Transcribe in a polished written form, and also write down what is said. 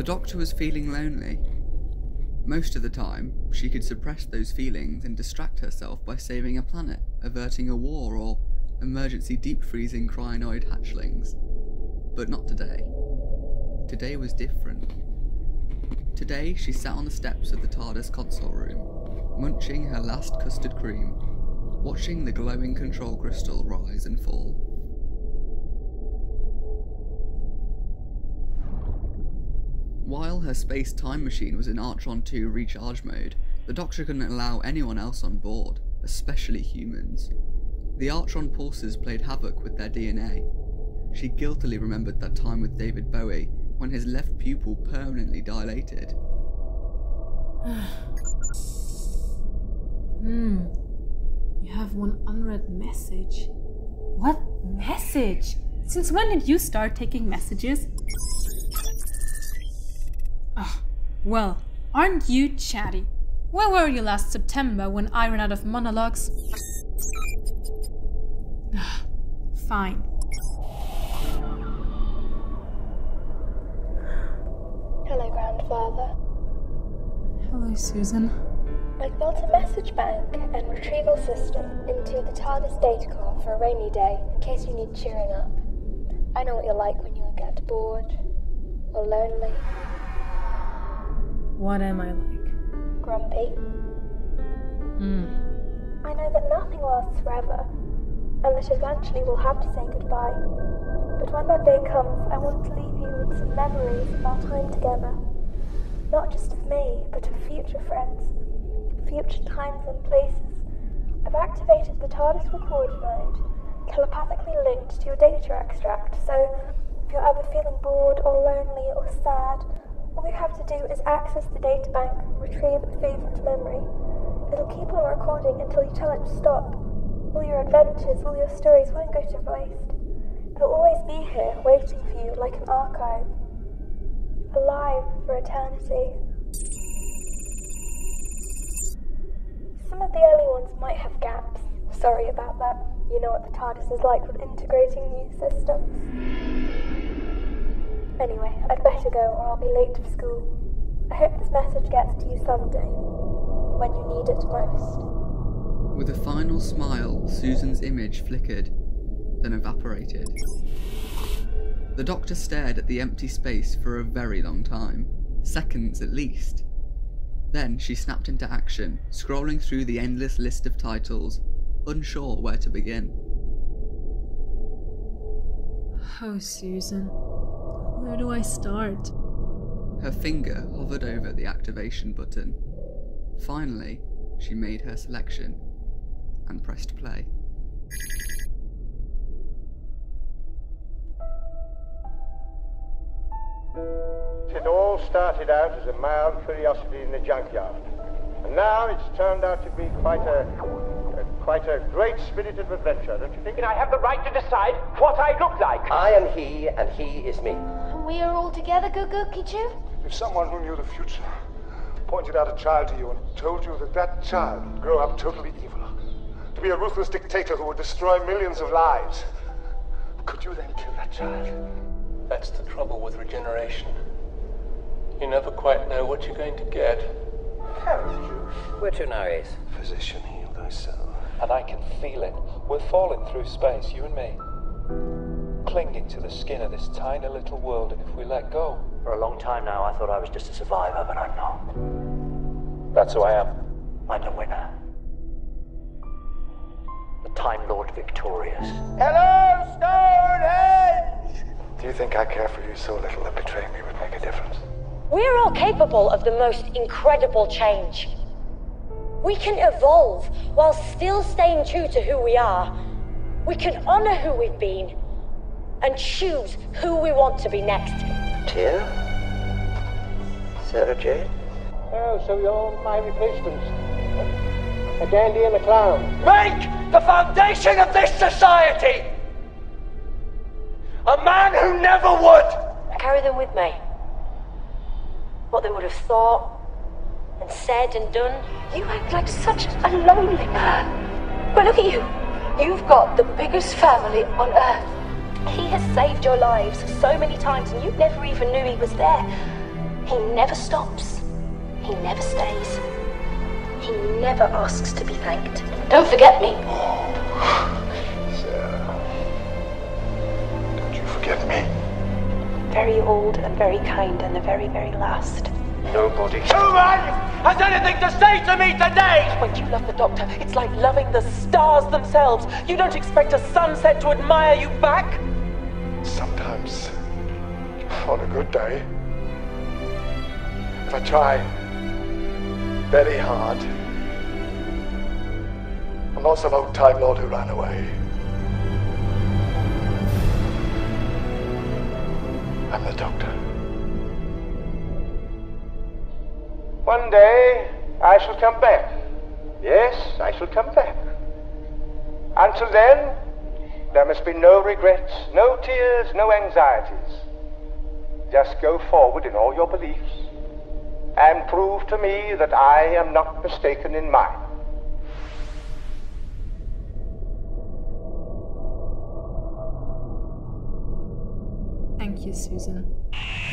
The Doctor was feeling lonely. Most of the time, she could suppress those feelings and distract herself by saving a planet, averting a war, or emergency deep-freezing crinoid hatchlings. But not today. Today was different. Today, she sat on the steps of the TARDIS console room, munching her last custard cream, watching the glowing control crystal rise and fall. While her space-time machine was in Archon 2 recharge mode, the Doctor couldn't allow anyone else on board, especially humans. The Archon pulses played havoc with their DNA. She guiltily remembered that time with David Bowie, when his left pupil permanently dilated. You have one unread message. What message? Since when did you start taking messages? Oh, well, aren't you chatty? Where were you last September when I ran out of monologues? Fine. Hello, Grandfather. Hello, Susan. I've built a message bank and retrieval system into the TARDIS data core for a rainy day in case you need cheering up. I know what you're like when you get bored or lonely. What am I like? Grumpy. I know that nothing lasts forever, and that eventually we'll have to say goodbye. But when that day comes, I want to leave you with some memories of our time together. Not just of me, but of future friends, future times and places. I've activated the TARDIS record mode, telepathically linked to your data extract, so if you're ever feeling bored or lonely or sad, all you have to do is access the data bank, retrieve a favorite memory. It'll keep on recording until you tell it to stop. All your adventures, all your stories won't go to waste. It'll always be here, waiting for you like an archive. Alive for eternity. Some of the early ones might have gaps. Sorry about that. You know what the TARDIS is like with integrating new systems. Anyway, I'd better go or I'll be late for school. I hope this message gets to you someday, when you need it most. With a final smile, Susan's image flickered, then evaporated. The Doctor stared at the empty space for a very long time, seconds at least. Then she snapped into action, scrolling through the endless list of titles, unsure where to begin. Oh, Susan. Where do I start? Her finger hovered over the activation button. Finally, she made her selection and pressed play. It all started out as a mild curiosity in the junkyard, and now it's turned out to be quite a great spirit of adventure, don't you think? And I have the right to decide what I look like. I am he, and he is me. We are all together, Gugu Kichu? If someone who knew the future pointed out a child to you and told you that that child would grow up totally evil, to be a ruthless dictator who would destroy millions of lives, could you then kill that child? That's the trouble with regeneration. You never quite know what you're going to get. Haven't you? Where to now, Ace? Physician, heal thyself. And I can feel it. We're falling through space, you and me. Clinging to the skin of this tiny little world, and if we let go... For a long time now, I thought I was just a survivor, but I'm not. That's who I am. I'm the winner. The Time Lord Victorious. Hello, Stonehenge! Do you think I care for you so little that betraying me would make a difference? We're all capable of the most incredible change. We can evolve while still staying true to who we are. We can honor who we've been and choose who we want to be next. Tia? Sarah Jane? Oh, so you're my replacements. A dandy and a clown. Make the foundation of this society a man who never would! Carry them with me. What they would have thought and said and done. You act like such a lonely man. But look at you. You've got the biggest family on Earth. He has saved your lives so many times and you never even knew he was there. He never stops. He never stays. He never asks to be thanked. Don't forget me. Oh, Sarah. Don't you forget me. Very old and very kind and the very, very last. Nobody human has anything to say to me today! When you love the Doctor, it's like loving the stars themselves. You don't expect a sunset to admire you back. Sometimes, on a good day, if I try very hard, I'm not some old Time Lord who ran away. I'm the Doctor. One day, I shall come back. Yes, I shall come back. Until then, there must be no regrets, no tears, no anxieties. Just go forward in all your beliefs and prove to me that I am not mistaken in mine. Thank you, Susan.